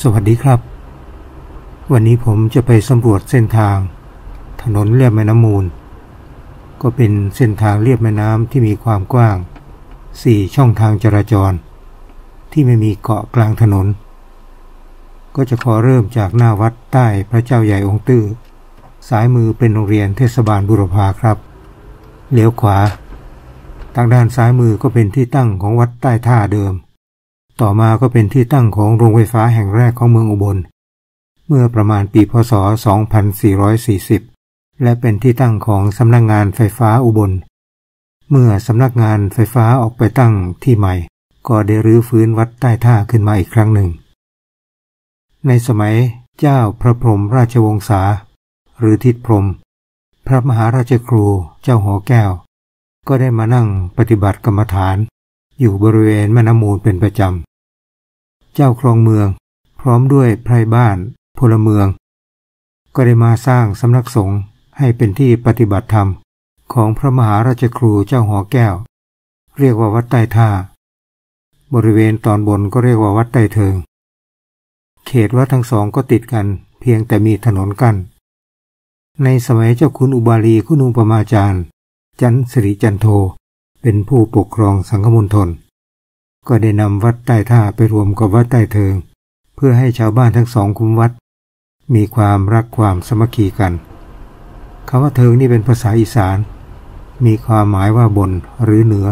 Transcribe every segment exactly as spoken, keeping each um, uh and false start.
สวัสดีครับวันนี้ผมจะไปสำรวจเส้นทางถนนเลียบแม่น้ำมูลก็เป็นเส้นทางเลียบแม่น้ำที่มีความกว้างสี่ช่องทางจราจรที่ไม่มีเกาะกลางถนนก็จะขอเริ่มจากหน้าวัดใต้พระเจ้าใหญ่องค์ตื้อสายมือเป็นโรงเรียนเทศบาลบุรพาครับเลี้ยวขวาทางด้านซ้ายมือก็เป็นที่ตั้งของวัดใต้ท่าเดิมต่อมาก็เป็นที่ตั้งของโรงไฟฟ้าแห่งแรกของเมืองอุบลเมื่อประมาณปีพ.ศ. สองพันสี่ร้อยสี่สิบและเป็นที่ตั้งของสำนักงานไฟฟ้าอุบลเมื่อสำนักงานไฟฟ้าออกไปตั้งที่ใหม่ก็ได้รื้อฟื้นวัดใต้ท่าขึ้นมาอีกครั้งหนึ่งในสมัยเจ้าพระพรหมราชวงศ์ษาหรือทิดพรหมพระมหาราชครูเจ้าหอแก้วก็ได้มานั่งปฏิบัติกรรมฐานอยู่บริเวณแม่น้ำมูลเป็นประจำเจ้าครองเมืองพร้อมด้วยไพร่บ้านพลเมืองก็ได้มาสร้างสำนักสงฆ์ให้เป็นที่ปฏิบัติธรรมของพระมหาราชครูเจ้าหอแก้วเรียกว่าวัดใต้ท่าบริเวณตอนบนก็เรียกว่าวัดใต้เทิงเขตวัดทั้งสองก็ติดกันเพียงแต่มีถนนกั้นในสมัยเจ้าคุณอุบาลีคุณูปมาจารย์จันทสิริจันโทเป็นผู้ปกครองสังคมณฑลก็ได้นำวัดใต้ท่าไปรวมกับวัดใต้เทิงเพื่อให้ชาวบ้านทั้งสองคุ้มวัดมีความรักความสามัคคีกันคำว่าเทิงนี่เป็นภาษาอีสานมีความหมายว่าบนหรือเหนือ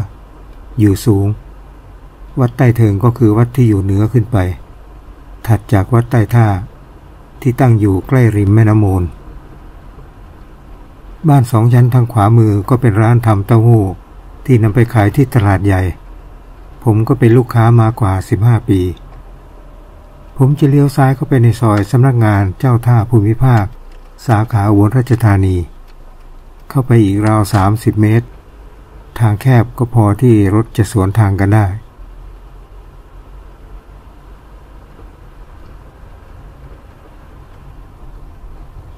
อยู่สูงวัดใต้เทิงก็คือวัดที่อยู่เหนือขึ้นไปถัดจากวัดใต้ท่าที่ตั้งอยู่ใกล้ริมแม่น้ำมูลบ้านสองชั้นทางขวามือก็เป็นร้านทำเต้าหู้ที่นำไปขายที่ตลาดใหญ่ผมก็เป็นลูกค้ามากว่าสิบห้าปีผมจะเลี้ยวซ้ายเข้าไปในซอยสำนักงานเจ้าท่าภูมิภาคสาขาอุบลราชธานีเข้าไปอีกราวสามสิบเมตรทางแคบก็พอที่รถจะสวนทางกันได้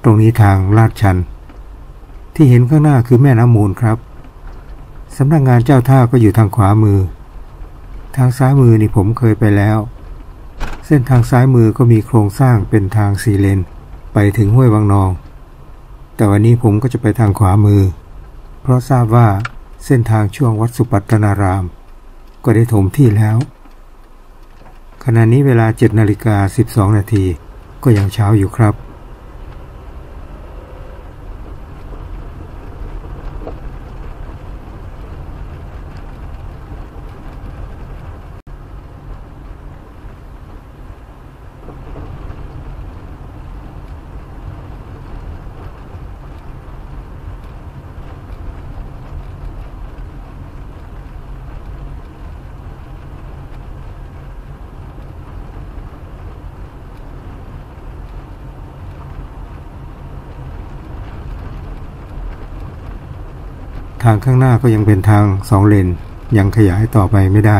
ตรงนี้ทางลาดชันที่เห็นข้างหน้าคือแม่น้ำมูลครับสำนักงานเจ้าท่าก็อยู่ทางขวามือทางซ้ายมือนี่ผมเคยไปแล้วเส้นทางซ้ายมือก็มีโครงสร้างเป็นทางสี่เลนไปถึงห้วยวังนองแต่วันนี้ผมก็จะไปทางขวามือเพราะทราบว่าเส้นทางช่วงวัดสุปัตตนารามก็ได้ถมที่แล้วขณะนี้เวลา เจ็ดนาฬิกาสิบสองนาทีก็ยังเช้าอยู่ครับทางข้างหน้าก็ยังเป็นทางสองเลนยังขยายต่อไปไม่ได้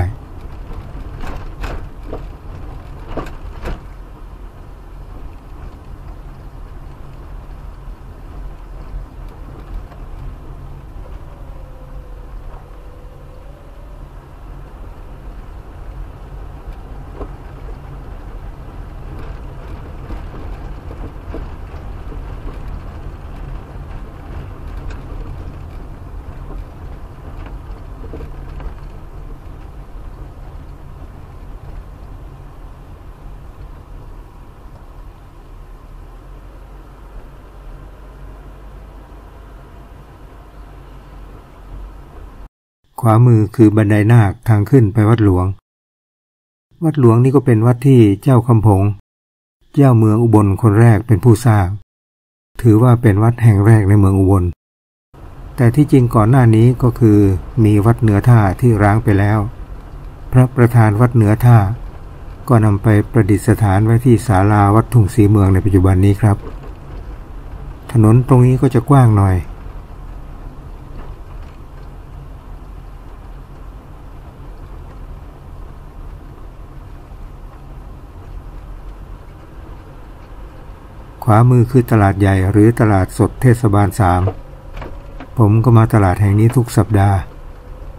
ขวามือคือบันไดนาคทางขึ้นไปวัดหลวงวัดหลวงนี่ก็เป็นวัดที่เจ้าคำผงเจ้าเมืองอุบลคนแรกเป็นผู้สร้างถือว่าเป็นวัดแห่งแรกในเมืองอุบลแต่ที่จริงก่อนหน้านี้ก็คือมีวัดเหนือท่าที่ร้างไปแล้วพระประธานวัดเหนือท่าก็นำไปประดิษฐานไว้ที่ศาลาวัดทุ่งศรีเมืองในปัจจุบันนี้ครับถนนตรงนี้ก็จะกว้างหน่อยขวามือคือตลาดใหญ่หรือตลาดสดเทศบาลสามผมก็มาตลาดแห่งนี้ทุกสัปดาห์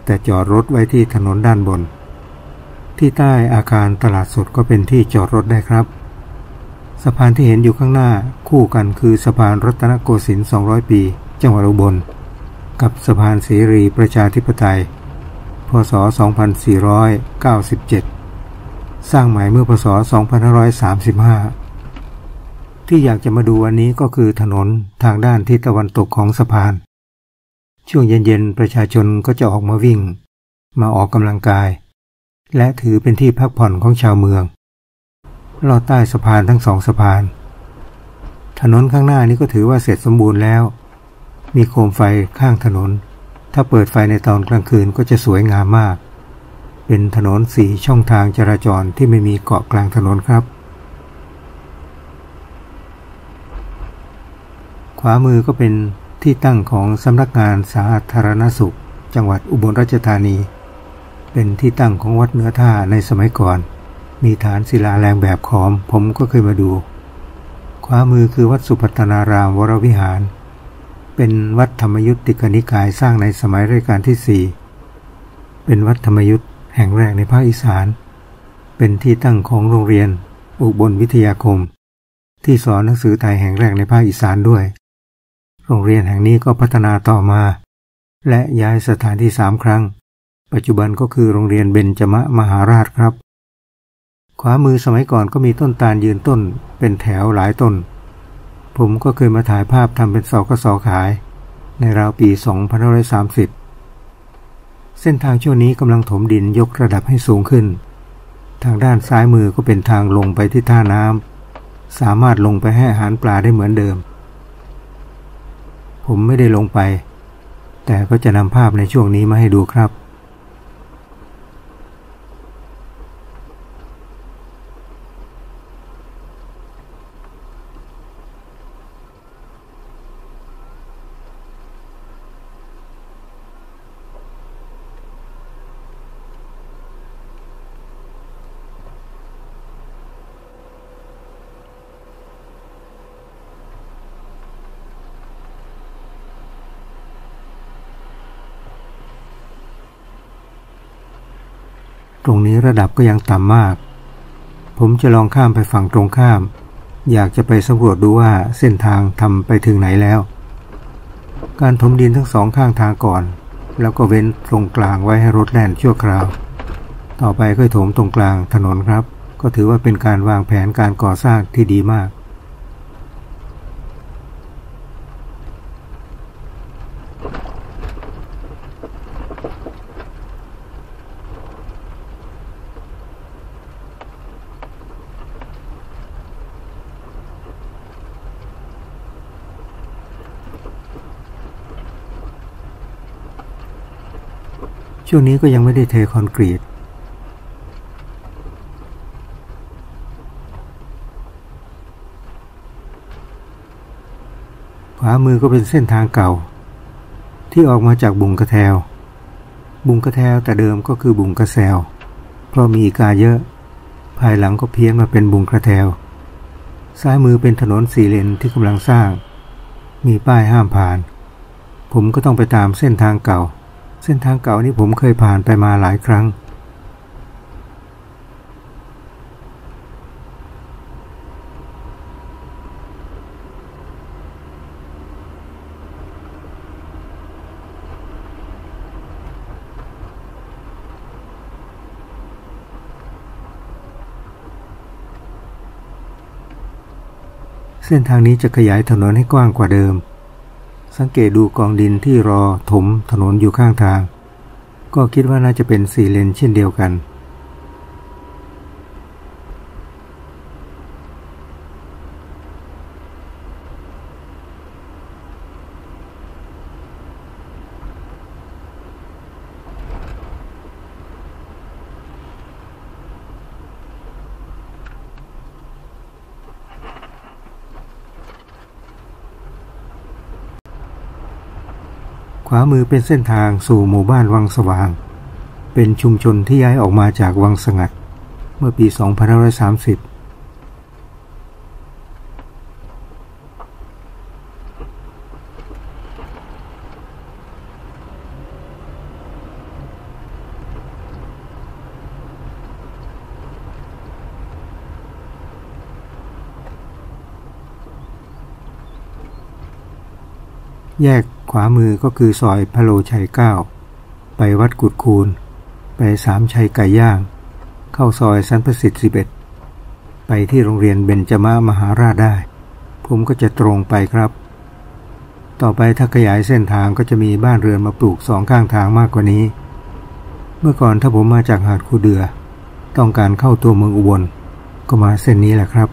แต่จอดรถไว้ที่ถนนด้านบนที่ใต้อาคารตลาดสดก็เป็นที่จอดรถได้ครับ สะพานที่เห็นอยู่ข้างหน้าคู่กันคือสะพานรัตนโกสินทร์สองร้อยปีจังหวัดอุบลกับสะพานเสรีประชาธิปไตยพ.ศ. สองพันสี่ร้อยเก้าสิบเจ็ดสร้างใหม่เมื่อพ.ศ. สองพันห้าร้อยสามสิบห้าที่อยากจะมาดูวันนี้ก็คือถนนทางด้านทิศตะวันตกของสะพานช่วงเย็นๆประชาชนก็จะออกมาวิ่งมาออกกำลังกายและถือเป็นที่พักผ่อนของชาวเมืองลอดใต้สะพานทั้งสองสะพานถนนข้างหน้านี้ก็ถือว่าเสร็จสมบูรณ์แล้วมีโคมไฟข้างถนนถ้าเปิดไฟในตอนกลางคืนก็จะสวยงามมากเป็นถนนสี่ช่องทางจราจรที่ไม่มีเกาะกลางถนนครับขวามือก็เป็นที่ตั้งของสำนักงานสาธารณสุขจังหวัดอุบลราชธานีเป็นที่ตั้งของวัดเนื้อท่าในสมัยก่อนมีฐานศิลาแรงแบบขอมผมก็เคยมาดูขวามือคือวัดสุพัฒนารามวรวิหารเป็นวัดธรรมยุตติกนิกายสร้างในสมัยรัชกาลที่สี่เป็นวัดธรรมยุตแห่งแรกในภาคอีสานเป็นที่ตั้งของโรงเรียนอุบลวิทยาคมที่สอนหนังสือไทยแห่งแรกในภาคอีสานด้วยโรงเรียนแห่งนี้ก็พัฒนาต่อมาและย้ายสถานที่สามครั้งปัจจุบันก็คือโรงเรียนเบญจมะมหาราชครับขวามือสมัยก่อนก็มีต้นตาลยืนต้นเป็นแถวหลายต้นผมก็เคยมาถ่ายภาพทำเป็นสกสขายในราวปีสองพันห้าร้อยสามสิบเส้นทางช่วงนี้กำลังถมดินยกระดับให้สูงขึ้นทางด้านซ้ายมือก็เป็นทางลงไปที่ท่าน้ำสามารถลงไปให้อาหารปลาได้เหมือนเดิมผมไม่ได้ลงไปแต่ก็จะนำภาพในช่วงนี้มาให้ดูครับตรงนี้ระดับก็ยังต่ำมากผมจะลองข้ามไปฝั่งตรงข้ามอยากจะไปสำรวจดูว่าเส้นทางทำไปถึงไหนแล้วการถมดินทั้งสองข้างทางก่อนแล้วก็เว้นตรงกลางไว้ให้รถแล่นชั่วคราวต่อไปค่อยถมตรงกลางถนนครับก็ถือว่าเป็นการวางแผนการก่อสร้างที่ดีมากช่วงนี้ก็ยังไม่ได้เทคอนกรีตขวามือก็เป็นเส้นทางเก่าที่ออกมาจากบุงกระแทวบุงกระแทวแต่เดิมก็คือบุงกระแซวเพราะมีอีกาเยอะภายหลังก็เพี้ยนมาเป็นบุงกระแทวซ้ายมือเป็นถนนสี่เลนที่กำลังสร้างมีป้ายห้ามผ่านผมก็ต้องไปตามเส้นทางเก่าเส้นทางเก่านี้ผมเคยผ่านไปมาหลายครั้งเส้นทางนี้จะขยายถนนให้กว้างกว่าเดิมสังเกตดูกองดินที่รอถมถนนอยู่ข้างทางก็คิดว่าน่าจะเป็นสี่เลนเช่นเดียวกันขวามือเป็นเส้นทางสู่หมู่บ้านวังสว่างเป็นชุมชนที่ย้ายออกมาจากวังสงัดเมื่อปีสองพันห้าร้อยสามสิบ แยกขวามือก็คือซอยพะโลชัยเก้าไปวัดกุดคูนไปสามชัยไก่ย่างเข้าซอยสันประสิทธิ์สิบเอ็ดไปที่โรงเรียนเบญจมามหาราชได้ผมก็จะตรงไปครับต่อไปถ้าขยายเส้นทางก็จะมีบ้านเรือนมาปลูกสองข้างทางมากกว่านี้เมื่อก่อนถ้าผมมาจากหาดคูเดือต้องการเข้าตัวเมืองอุบลก็มาเส้นนี้แหละครับ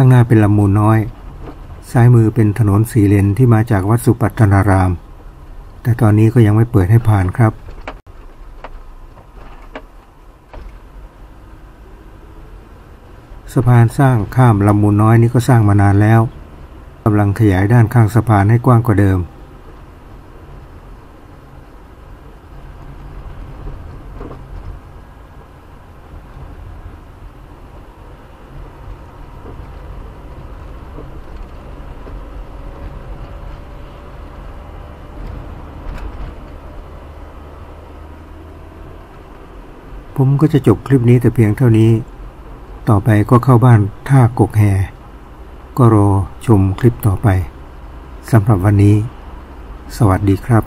ข้างหน้าเป็นลำมูลน้อยซ้ายมือเป็นถนนสี่เลนที่มาจากวัดสุปัตตนารามแต่ตอนนี้ก็ยังไม่เปิดให้ผ่านครับสะพานสร้างข้ามลำมูลน้อยนี้ก็สร้างมานานแล้วกำลังขยายด้านข้างสะพานให้กว้างกว่าเดิมผมก็จะจบคลิปนี้แต่เพียงเท่านี้ต่อไปก็เข้าบ้านท่ากกแฮก็รอชมคลิปต่อไปสำหรับวันนี้สวัสดีครับ